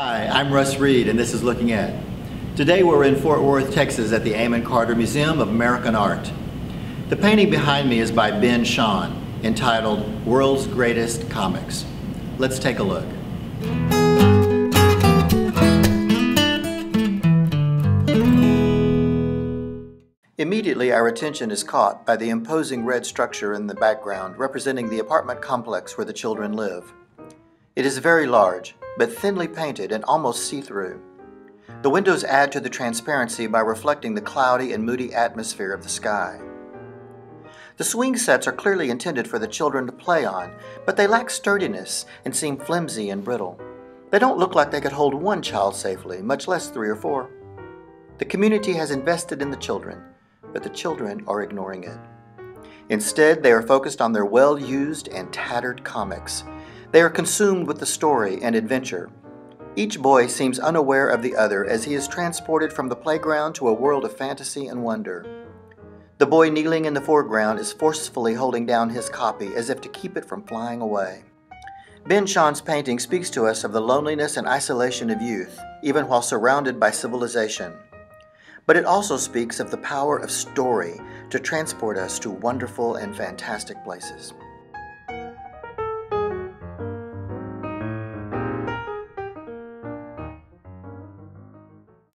Hi, I'm Russ Reed and this is Looking At. Today we're in Fort Worth, Texas at the Amon Carter Museum of American Art. The painting behind me is by Ben Shahn, entitled World's Greatest Comics. Let's take a look. Immediately our attention is caught by the imposing red structure in the background representing the apartment complex where the children live. It is very large, but thinly painted and almost see-through. The windows add to the transparency by reflecting the cloudy and moody atmosphere of the sky. The swing sets are clearly intended for the children to play on, but they lack sturdiness and seem flimsy and brittle. They don't look like they could hold one child safely, much less three or four. The community has invested in the children, but the children are ignoring it. Instead, they are focused on their well-used and tattered comics. They are consumed with the story and adventure. Each boy seems unaware of the other as he is transported from the playground to a world of fantasy and wonder. The boy kneeling in the foreground is forcefully holding down his copy as if to keep it from flying away. Ben Shahn's painting speaks to us of the loneliness and isolation of youth, even while surrounded by civilization. But it also speaks of the power of story to transport us to wonderful and fantastic places.